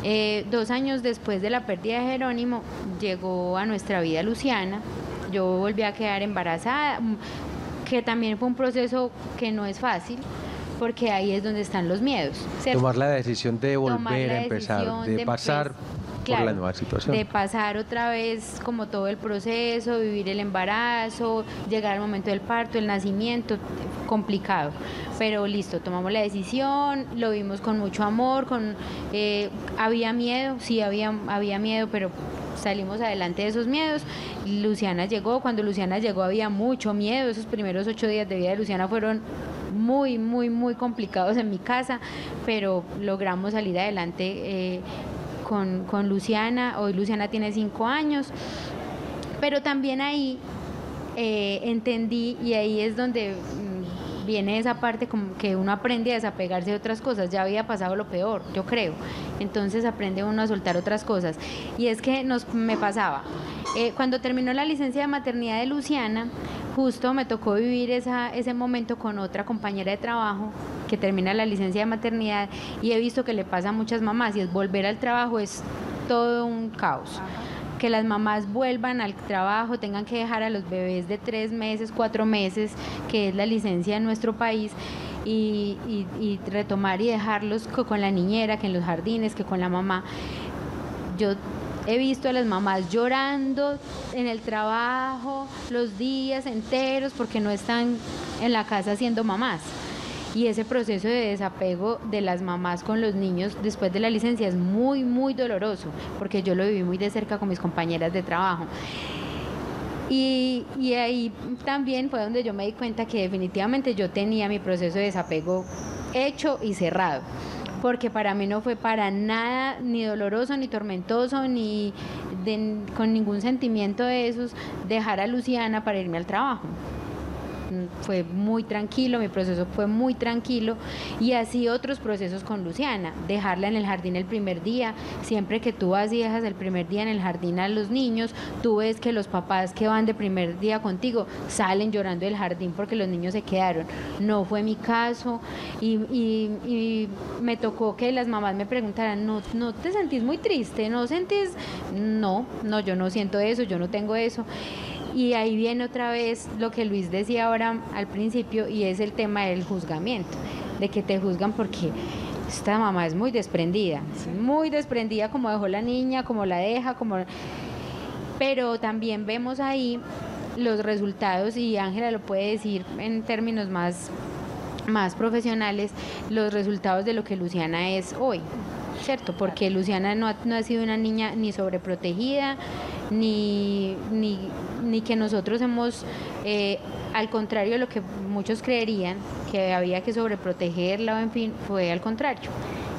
Eh, dos años después de la pérdida de Jerónimo, llegó a nuestra vida Luciana. Yo volví a quedar embarazada, que también fue un proceso que no es fácil, porque ahí es donde están los miedos, ¿cierto? Tomar la decisión de volver a empezar, de, de pasar pues, claro, por la nueva situación. De pasar otra vez como todo el proceso, vivir el embarazo, llegar al momento del parto, el nacimiento, complicado, pero listo, tomamos la decisión, lo vimos con mucho amor, con eh, había miedo, sí había, había miedo, pero salimos adelante de esos miedos. Luciana llegó, cuando Luciana llegó había mucho miedo, esos primeros ocho días de vida de Luciana fueron muy, muy, muy complicados en mi casa, pero logramos salir adelante eh, con, con Luciana. Hoy Luciana tiene cinco años, pero también ahí eh, entendí, y ahí es donde viene esa parte como que uno aprende a desapegarse de otras cosas. Ya había pasado lo peor, yo creo, entonces aprende uno a soltar otras cosas, y es que nos, me pasaba, eh, cuando terminó la licencia de maternidad de Luciana, justo me tocó vivir esa, ese momento con otra compañera de trabajo que termina la licencia de maternidad, y he visto que le pasa a muchas mamás, y es volver al trabajo es todo un caos. Ajá. Que las mamás vuelvan al trabajo, tengan que dejar a los bebés de tres meses, cuatro meses, que es la licencia en nuestro país, y, y, y retomar y dejarlos con la niñera, que en los jardines, que con la mamá. Yo he visto a las mamás llorando en el trabajo los días enteros porque no están en la casa siendo mamás. Y ese proceso de desapego de las mamás con los niños después de la licencia es muy, muy doloroso, porque yo lo viví muy de cerca con mis compañeras de trabajo. Y, y ahí también fue donde yo me di cuenta que definitivamente yo tenía mi proceso de desapego hecho y cerrado, porque para mí no fue para nada ni doloroso, ni tormentoso, ni de, con ningún sentimiento de esos, dejar a Luciana para irme al trabajo. Fue muy tranquilo, mi proceso fue muy tranquilo, y así otros procesos con Luciana, dejarla en el jardín el primer día. Siempre que tú vas y dejas el primer día en el jardín a los niños, tú ves que los papás que van de primer día contigo salen llorando del jardín porque los niños se quedaron. No fue mi caso, y, y, y me tocó que las mamás me preguntaran, ¿no, no te sentís muy triste? ¿No sentís? No, no, yo no siento eso, yo no tengo eso. Y ahí viene otra vez lo que Luis decía ahora al principio, y es el tema del juzgamiento, de que te juzgan porque esta mamá es muy desprendida, muy desprendida, como dejó la niña, como la deja, como... Pero también vemos ahí los resultados, y Ángela lo puede decir en términos más, más profesionales, los resultados de lo que Luciana es hoy, ¿cierto? Porque Luciana no ha, no ha sido una niña ni sobreprotegida, Ni, ni, ni que nosotros hemos, eh, al contrario de lo que muchos creerían, que había que sobreprotegerla, o en fin, fue al contrario.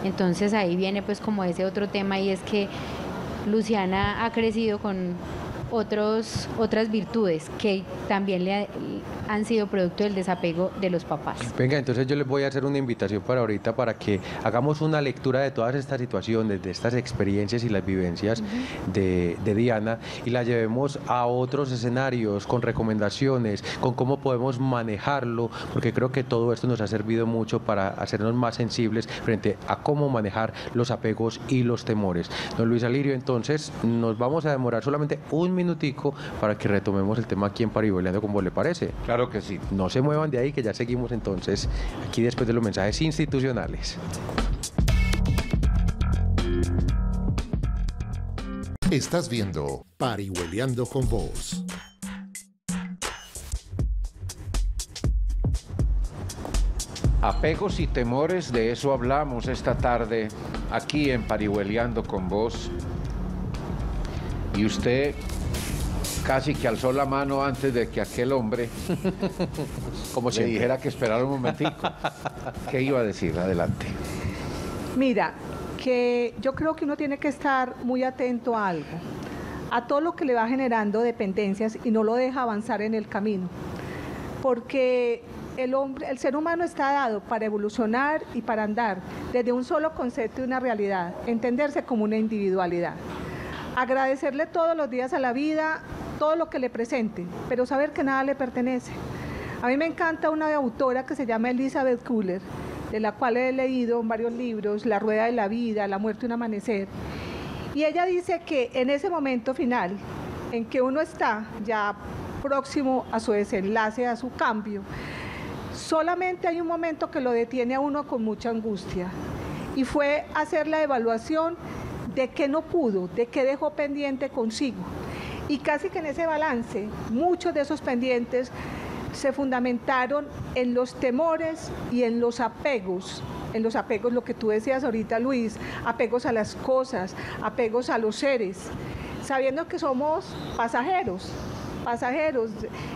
Entonces ahí viene pues como ese otro tema, y es que Luciana ha crecido con otros, otras virtudes que también le ha, han sido producto del desapego de los papás. Venga, entonces yo les voy a hacer una invitación para ahorita, para que hagamos una lectura de todas estas situaciones, de estas experiencias y las vivencias uh-huh. de, de Diana, y la llevemos a otros escenarios, con recomendaciones, con cómo podemos manejarlo, porque creo que todo esto nos ha servido mucho para hacernos más sensibles frente a cómo manejar los apegos y los temores. Don Luis Alirio, entonces nos vamos a demorar solamente un minutico para que retomemos el tema aquí en Parihueliando con vos, ¿le parece? Claro. Claro que sí. No se muevan de ahí, que ya seguimos entonces aquí después de los mensajes institucionales. Estás viendo Parihueliando con vos. Apegos y temores, de eso hablamos esta tarde aquí en Parihueliando con vos. Y usted casi que alzó la mano antes de que aquel hombre como si dijera que esperara un momentico. ¿Qué iba a decir? Adelante. Mira, que yo creo que uno tiene que estar muy atento a algo, a todo lo que le va generando dependencias y no lo deja avanzar en el camino, porque el hombre, el ser humano está dado para evolucionar y para andar desde un solo concepto y una realidad, entenderse como una individualidad. Agradecerle todos los días a la vida todo lo que le presente, pero saber que nada le pertenece. A mí me encanta una autora que se llama Elisabeth Kübler, de la cual he leído varios libros, La Rueda de la Vida, La Muerte y un Amanecer, y ella dice que en ese momento final, en que uno está ya próximo a su desenlace, a su cambio, solamente hay un momento que lo detiene a uno con mucha angustia, y fue hacer la evaluación de qué no pudo, de qué dejó pendiente consigo. Y casi que en ese balance, muchos de esos pendientes se fundamentaron en los temores y en los apegos, en los apegos, lo que tú decías ahorita, Luis, apegos a las cosas, apegos a los seres, sabiendo que somos pasajeros, pasajeros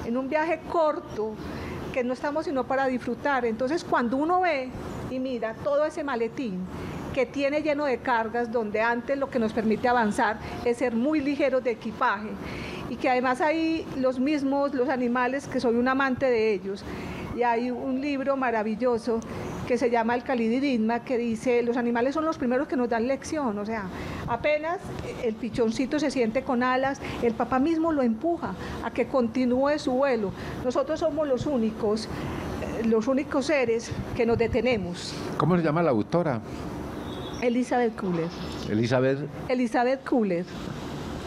en un viaje corto, que no estamos sino para disfrutar. Entonces, cuando uno ve y mira todo ese maletín que tiene lleno de cargas, donde antes lo que nos permite avanzar es ser muy ligeros de equipaje, y que además hay los mismos, los animales, que soy un amante de ellos, y hay un libro maravilloso que se llama El Calidiridma, que dice, los animales son los primeros que nos dan lección, o sea, apenas el pichoncito se siente con alas, el papá mismo lo empuja a que continúe su vuelo. Nosotros somos los únicos, los únicos seres que nos detenemos. ¿Cómo se llama la autora? Elisabeth Kübler. Elisabeth. Elisabeth Kübler.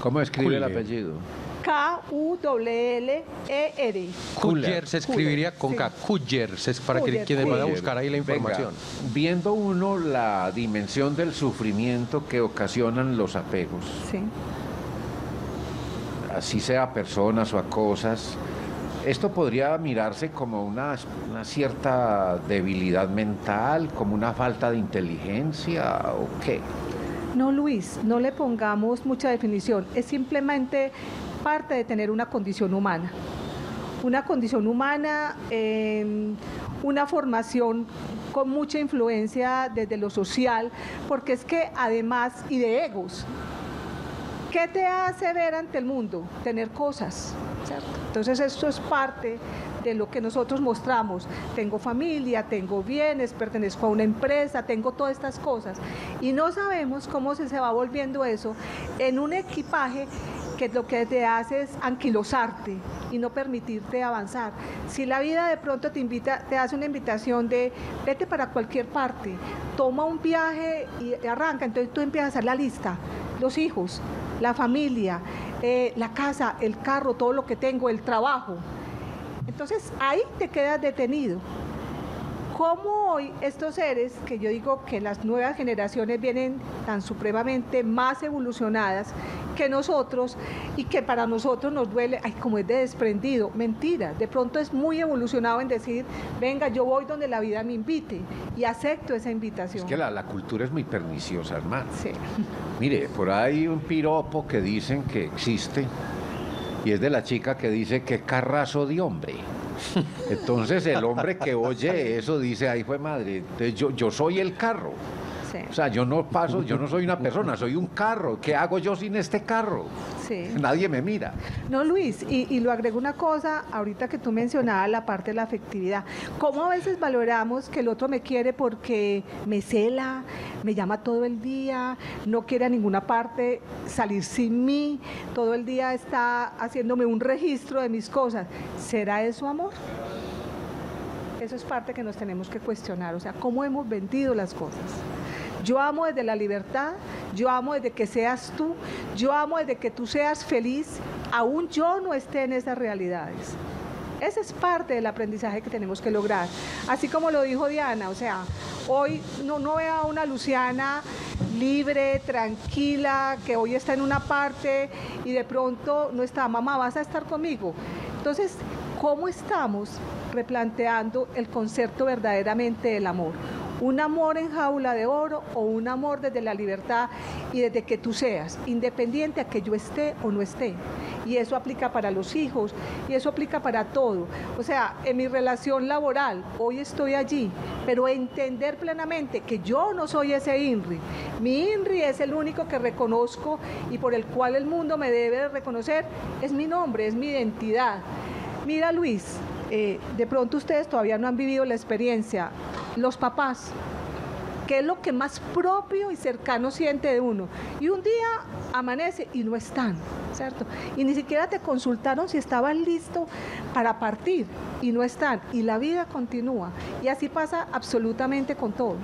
¿Cómo escribe Kübler el apellido? K U L L E R. Kübler se escribiría Kübler, con sí. K. Kübler, para Kübler, que quienes van a buscar ahí la información. Venga, viendo uno la dimensión del sufrimiento que ocasionan los apegos, sí, así sea a personas o a cosas, esto podría mirarse como una, una cierta debilidad mental, como una falta de inteligencia, ¿o qué? No, Luis, no le pongamos mucha definición, es simplemente parte de tener una condición humana, una condición humana, eh, una formación con mucha influencia desde lo social, porque es que además, y de egos. ¿Qué te hace ver ante el mundo? Tener cosas, ¿cierto? Entonces esto es parte de lo que nosotros mostramos. Tengo familia, tengo bienes, pertenezco a una empresa, tengo todas estas cosas. Y no sabemos cómo se, se va volviendo eso en un equipaje que lo que te hace es anquilosarte y no permitirte avanzar. Si la vida de pronto te invita, te hace una invitación de vete para cualquier parte, toma un viaje y arranca, entonces tú empiezas a hacer la lista, los hijos, la familia, eh, la casa, el carro, todo lo que tengo, el trabajo. Entonces ahí te quedas detenido. ¿Cómo hoy estos seres, que yo digo que las nuevas generaciones vienen tan supremamente más evolucionadas que nosotros, y que para nosotros nos duele, ay, como es de desprendido? Mentira, de pronto es muy evolucionado en decir, venga, yo voy donde la vida me invite y acepto esa invitación. Es que la, la cultura es muy perniciosa, hermano. Sí. Mire, por ahí un piropo que dicen que existe, y es de la chica que dice, qué carrazo de hombre. Entonces el hombre que oye eso dice, ay, fue madre, yo, yo soy el carro. Sí. O sea, yo no paso, yo no soy una persona, soy un carro. ¿Qué hago yo sin este carro? Sí. Nadie me mira. No, Luis, y, y lo agrego una cosa, ahorita que tú mencionabas la parte de la afectividad. ¿Cómo a veces valoramos que el otro me quiere porque me cela, me llama todo el día, no quiere a ninguna parte salir sin mí, todo el día está haciéndome un registro de mis cosas? ¿Será eso amor? Eso es parte que nos tenemos que cuestionar, o sea, ¿cómo hemos vendido las cosas? Yo amo desde la libertad, yo amo desde que seas tú, yo amo desde que tú seas feliz, aún yo no esté en esas realidades. Ese es parte del aprendizaje que tenemos que lograr. Así como lo dijo Diana, o sea, hoy no, no veo a una Luciana libre, tranquila, que hoy está en una parte y de pronto no está, mamá, vas a estar conmigo. Entonces, ¿cómo estamos replanteando el concepto verdaderamente del amor? ¿Un amor en jaula de oro o un amor desde la libertad y desde que tú seas, independiente a que yo esté o no esté? Y eso aplica para los hijos, y eso aplica para todo. O sea, en mi relación laboral, hoy estoy allí, pero entender plenamente que yo no soy ese INRI. Mi INRI es el único que reconozco y por el cual el mundo me debe reconocer, es mi nombre, es mi identidad. Mira, Luis, eh, de pronto ustedes todavía no han vivido la experiencia. Los papás, ¿qué es lo que más propio y cercano siente de uno? Y un día amanece y no están, ¿cierto? Y ni siquiera te consultaron si estabas listo para partir y no están. Y la vida continúa. Y así pasa absolutamente con todo.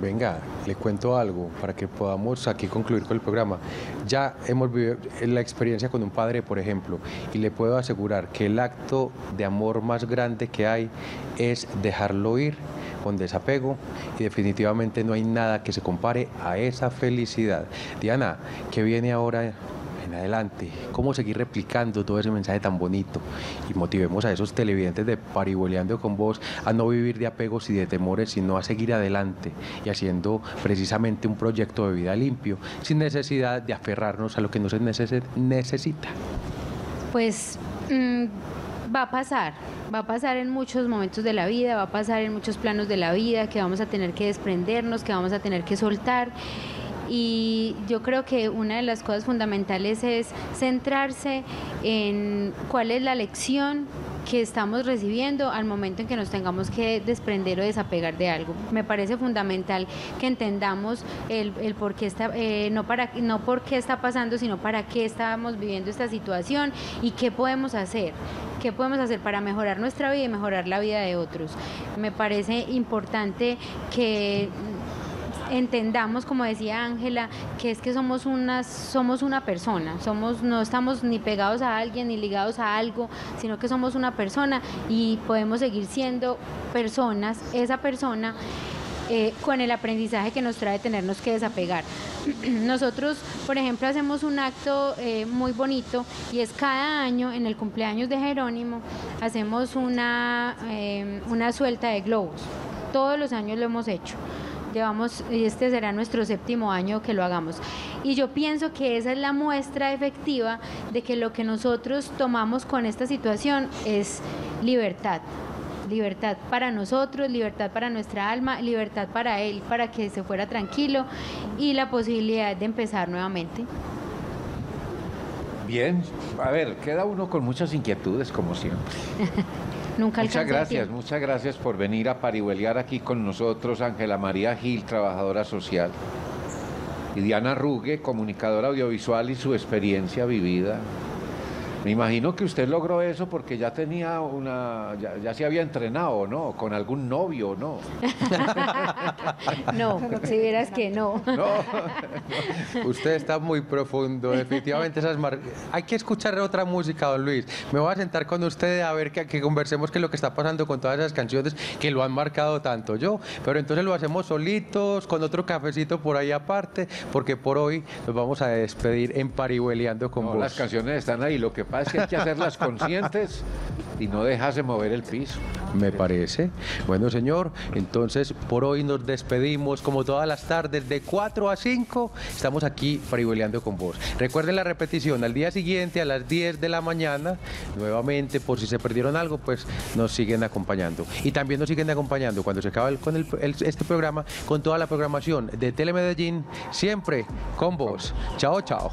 Venga, le cuento algo para que podamos aquí concluir con el programa. Ya hemos vivido la experiencia con un padre, por ejemplo, y le puedo asegurar que el acto de amor más grande que hay es dejarlo ir con desapego, y definitivamente no hay nada que se compare a esa felicidad. Diana, ¿qué viene ahora en adelante, cómo seguir replicando todo ese mensaje tan bonito y motivemos a esos televidentes de Parihueliando con Vos a no vivir de apegos y de temores, sino a seguir adelante y haciendo precisamente un proyecto de vida limpio, sin necesidad de aferrarnos a lo que no se necesita. Pues mmm, va a pasar, va a pasar en muchos momentos de la vida, va a pasar en muchos planos de la vida, que vamos a tener que desprendernos, que vamos a tener que soltar. Y yo creo que una de las cosas fundamentales es centrarse en cuál es la lección que estamos recibiendo al momento en que nos tengamos que desprender o desapegar de algo. Me parece fundamental que entendamos el, el por qué está, eh, no, para, no por qué está pasando, sino para qué estamos viviendo esta situación y qué podemos hacer, qué podemos hacer para mejorar nuestra vida y mejorar la vida de otros. Me parece importante que entendamos, como decía Ángela, que es que somos una, somos una persona, somos, no estamos ni pegados a alguien ni ligados a algo, sino que somos una persona y podemos seguir siendo personas, esa persona, eh, con el aprendizaje que nos trae tenernos que desapegar. Nosotros, por ejemplo, hacemos un acto eh, muy bonito y es cada año, en el cumpleaños de Jerónimo, hacemos una, eh, una suelta de globos. Todos los años lo hemos hecho. Llevamos, este será nuestro séptimo año que lo hagamos. Y yo pienso que esa es la muestra efectiva de que lo que nosotros tomamos con esta situación es libertad. Libertad para nosotros, libertad para nuestra alma, libertad para él, para que se fuera tranquilo y la posibilidad de empezar nuevamente. Bien, a ver, queda uno con muchas inquietudes, como siempre. Nunca muchas gracias, muchas gracias por venir a parihuelear aquí con nosotros, Ángela María Gil, trabajadora social, y Diana Ruge, comunicadora audiovisual y su experiencia vivida. Me imagino que usted logró eso porque ya tenía una, ya, ya se había entrenado, ¿no? Con algún novio, ¿no? No, si vieras que no. No, no. Usted está muy profundo, efectivamente. Esas mar... Hay que escuchar otra música, don Luis. Me voy a sentar con usted a ver que, que conversemos qué es lo que está pasando con todas esas canciones que lo han marcado tanto yo. Pero entonces lo hacemos solitos, con otro cafecito por ahí aparte, porque por hoy nos vamos a despedir en Parihueliando con no, vos. Las canciones están ahí, lo que pasa es que hay que hacerlas conscientes y no dejarse mover el piso. Me parece. Bueno, señor, entonces por hoy nos despedimos como todas las tardes de cuatro a cinco. Estamos aquí parihueleando con vos. Recuerden la repetición al día siguiente a las diez de la mañana. Nuevamente, por si se perdieron algo, pues nos siguen acompañando. Y también nos siguen acompañando cuando se acaba el, con el, el, este programa, con toda la programación de Telemedellín, siempre con vos. Chao, chao.